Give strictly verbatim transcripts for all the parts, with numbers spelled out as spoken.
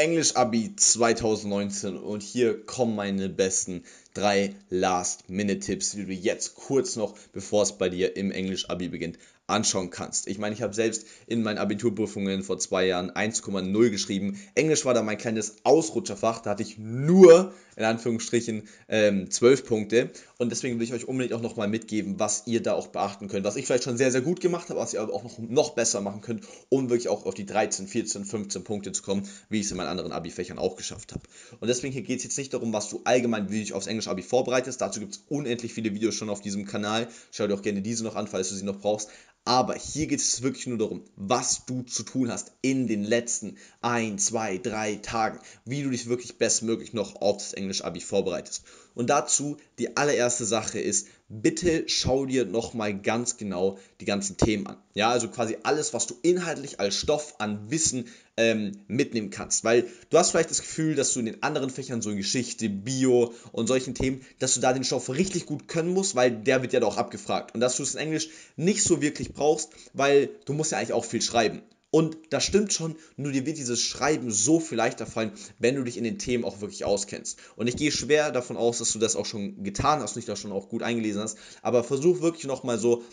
Englisch-Abi zwanzig neunzehn und hier kommen meine besten drei Last-Minute-Tipps, die du jetzt kurz noch, bevor es bei dir im Englisch-Abi beginnt, anschauen kannst. Ich meine, ich habe selbst in meinen Abiturprüfungen vor zwei Jahren eins Komma null geschrieben. Englisch war da mein kleines Ausrutscherfach, da hatte ich nur, in Anführungsstrichen, ähm, zwölf Punkte. Und deswegen will ich euch unbedingt auch nochmal mitgeben, was ihr da auch beachten könnt, was ich vielleicht schon sehr, sehr gut gemacht habe, was ihr aber auch noch, noch besser machen könnt, um wirklich auch auf die dreizehn, vierzehn, fünfzehn Punkte zu kommen, wie ich es in meinen anderen Abi-Fächern auch geschafft habe. Und deswegen hier geht es jetzt nicht darum, was du allgemein, wie dich aufs Englisch-Abi vorbereitest. Dazu gibt es unendlich viele Videos schon auf diesem Kanal. Schau dir auch gerne diese noch an, falls du sie noch brauchst. Aber hier geht es wirklich nur darum, was du zu tun hast in den letzten ein, zwei, drei Tagen, wie du dich wirklich bestmöglich noch auf das Englisch-Abi vorbereitest. Und dazu die allererste Sache ist, bitte schau dir nochmal ganz genau die ganzen Themen an. Ja, also quasi alles, was du inhaltlich als Stoff an Wissen ähm, mitnehmen kannst. Weil du hast vielleicht das Gefühl, dass du in den anderen Fächern, so in Geschichte, Bio und solchen Themen, dass du da den Stoff richtig gut können musst, weil der wird ja doch abgefragt. Und dass du es in Englisch nicht so wirklich brauchst, weil du musst ja eigentlich auch viel schreiben. Und das stimmt schon, nur dir wird dieses Schreiben so viel leichter fallen, wenn du dich in den Themen auch wirklich auskennst. Und ich gehe schwer davon aus, dass du das auch schon getan hast, nicht da schon auch gut eingelesen hast, aber versuch wirklich nochmal so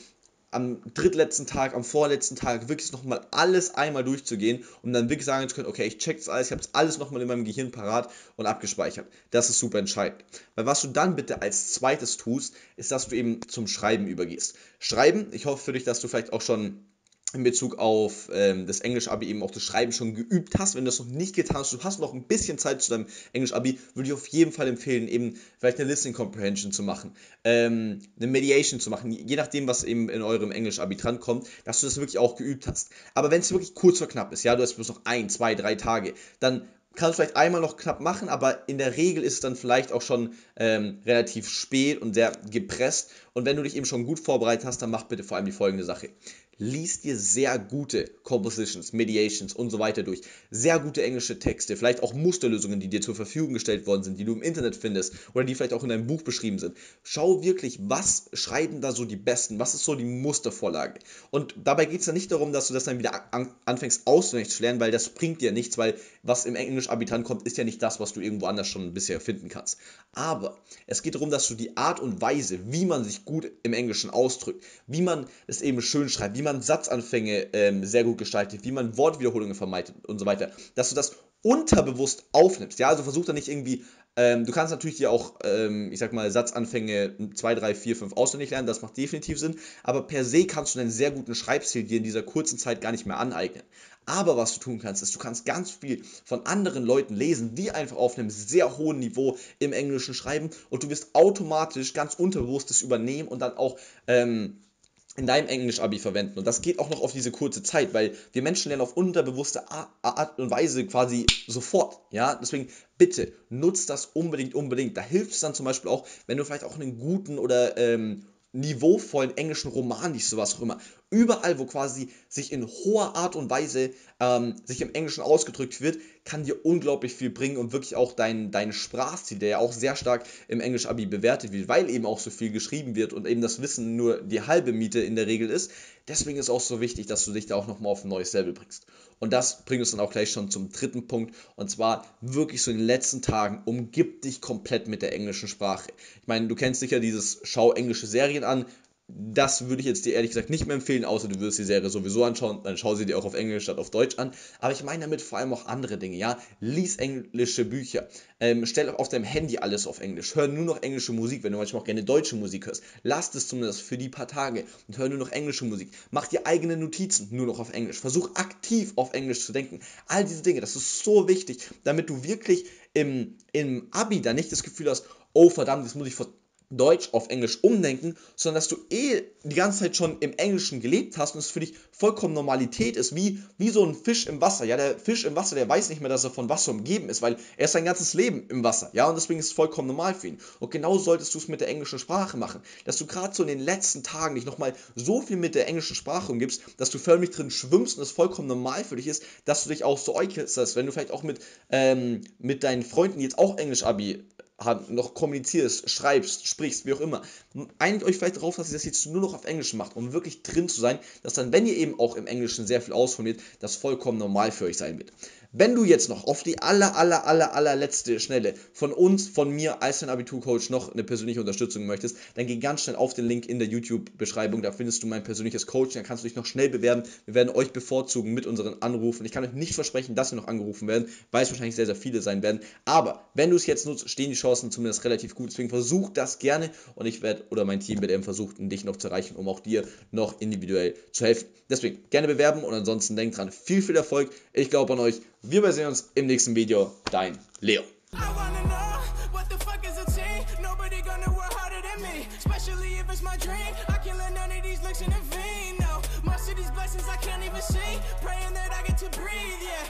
am drittletzten Tag, am vorletzten Tag wirklich nochmal alles einmal durchzugehen, um dann wirklich sagen zu können, okay, ich check das alles, ich habe es alles nochmal in meinem Gehirn parat und abgespeichert. Das ist super entscheidend. Weil was du dann bitte als zweites tust, ist, dass du eben zum Schreiben übergehst. Schreiben, ich hoffe für dich, dass du vielleicht auch schon in Bezug auf ähm, das Englisch-Abi eben auch das Schreiben schon geübt hast. Wenn du das noch nicht getan hast, du hast noch ein bisschen Zeit zu deinem Englisch-Abi, würde ich auf jeden Fall empfehlen, eben vielleicht eine Listening Comprehension zu machen, ähm, eine Mediation zu machen, je nachdem, was eben in eurem Englisch-Abi drankommt, dass du das wirklich auch geübt hast. Aber wenn es wirklich kurz vor knapp ist, ja, du hast bloß noch ein, zwei, drei Tage, dann kannst du vielleicht einmal noch knapp machen, aber in der Regel ist es dann vielleicht auch schon ähm, relativ spät und sehr gepresst. Und wenn du dich eben schon gut vorbereitet hast, dann mach bitte vor allem die folgende Sache. Lies dir sehr gute Compositions, Mediations und so weiter durch. Sehr gute englische Texte, vielleicht auch Musterlösungen, die dir zur Verfügung gestellt worden sind, die du im Internet findest oder die vielleicht auch in deinem Buch beschrieben sind. Schau wirklich, was schreiben da so die Besten, was ist so die Mustervorlage. Und dabei geht es dann nicht darum, dass du das dann wieder an, anfängst auswendig zu lernen, weil das bringt dir nichts, weil was im Englisch-Abi drankommt, ist ja nicht das, was du irgendwo anders schon bisher finden kannst. Aber es geht darum, dass du die Art und Weise, wie man sich gut im Englischen ausdrückt, wie man es eben schön schreibt, wie man Satzanfänge ähm, sehr gut gestaltet, wie man Wortwiederholungen vermeidet und so weiter, dass du das unterbewusst aufnimmst. Ja, also versuch da nicht irgendwie, ähm, du kannst natürlich dir auch, ähm, ich sag mal, Satzanfänge zwei, drei, vier, fünf auswendig lernen, das macht definitiv Sinn, aber per se kannst du einen sehr guten Schreibstil dir in dieser kurzen Zeit gar nicht mehr aneignen. Aber was du tun kannst, ist, du kannst ganz viel von anderen Leuten lesen, die einfach auf einem sehr hohen Niveau im Englischen schreiben und du wirst automatisch ganz unterbewusst das übernehmen und dann auch ähm, in deinem Englisch-Abi verwenden. Und das geht auch noch auf diese kurze Zeit, weil wir Menschen lernen auf unterbewusste Art und Weise quasi sofort. Ja, deswegen bitte nutzt das unbedingt, unbedingt. Da hilft es dann zum Beispiel auch, wenn du vielleicht auch einen guten oder ähm, niveauvollen englischen Roman liest, sowas auch immer. Überall, wo quasi sich in hoher Art und Weise ähm, sich im Englischen ausgedrückt wird, kann dir unglaublich viel bringen und wirklich auch dein, dein Sprachstil, der ja auch sehr stark im Englisch-Abi bewertet wird, weil eben auch so viel geschrieben wird und eben das Wissen nur die halbe Miete in der Regel ist. Deswegen ist es auch so wichtig, dass du dich da auch nochmal auf ein neues Level bringst. Und das bringt uns dann auch gleich schon zum dritten Punkt, und zwar wirklich so in den letzten Tagen, umgib dich komplett mit der englischen Sprache. Ich meine, du kennst sicher dieses Schau englische Serien an. Das würde ich jetzt dir ehrlich gesagt nicht mehr empfehlen, außer du würdest die Serie sowieso anschauen, dann schau sie dir auch auf Englisch statt auf Deutsch an. Aber ich meine damit vor allem auch andere Dinge, ja. Lies englische Bücher, ähm, stell auf deinem Handy alles auf Englisch, hör nur noch englische Musik, wenn du manchmal auch gerne deutsche Musik hörst. Lass es zumindest für die paar Tage und hör nur noch englische Musik. Mach dir eigene Notizen nur noch auf Englisch. Versuch aktiv auf Englisch zu denken. All diese Dinge, das ist so wichtig, damit du wirklich im, im Abi da nicht das Gefühl hast, oh verdammt, das muss ich vor Deutsch auf Englisch umdenken, sondern dass du eh die ganze Zeit schon im Englischen gelebt hast und es für dich vollkommen Normalität ist, wie, wie so ein Fisch im Wasser. Ja, der Fisch im Wasser, der weiß nicht mehr, dass er von Wasser umgeben ist, weil er ist sein ganzes Leben im Wasser. Ja, und deswegen ist es vollkommen normal für ihn. Und genau solltest du es mit der englischen Sprache machen, dass du gerade so in den letzten Tagen dich nochmal so viel mit der englischen Sprache umgibst, dass du förmlich drin schwimmst und es vollkommen normal für dich ist, dass du dich auch so äußerst, wenn du vielleicht auch mit, ähm, mit deinen Freunden, die jetzt auch Englisch-Abi noch kommunizierst, schreibst, sprichst, wie auch immer. Einigt euch vielleicht darauf, dass ihr das jetzt nur noch auf Englisch macht, um wirklich drin zu sein, dass dann, wenn ihr eben auch im Englischen sehr viel ausformiert, das vollkommen normal für euch sein wird. Wenn du jetzt noch auf die aller, aller, aller, allerletzte Schnelle von uns, von mir als dein Abiturcoach noch eine persönliche Unterstützung möchtest, dann geh ganz schnell auf den Link in der YouTube-Beschreibung. Da findest du mein persönliches Coaching. Da kannst du dich noch schnell bewerben. Wir werden euch bevorzugen mit unseren Anrufen. Ich kann euch nicht versprechen, dass wir noch angerufen werden, weil es wahrscheinlich sehr, sehr viele sein werden. Aber wenn du es jetzt nutzt, stehen die Chancen zumindest relativ gut. Deswegen versuch das gerne und ich werde oder mein Team wird eben versuchen, dich noch zu erreichen, um auch dir noch individuell zu helfen. Deswegen gerne bewerben und ansonsten denkt dran, viel, viel Erfolg. Ich glaube an euch. Wir sehen uns im nächsten Video. Dein Leo.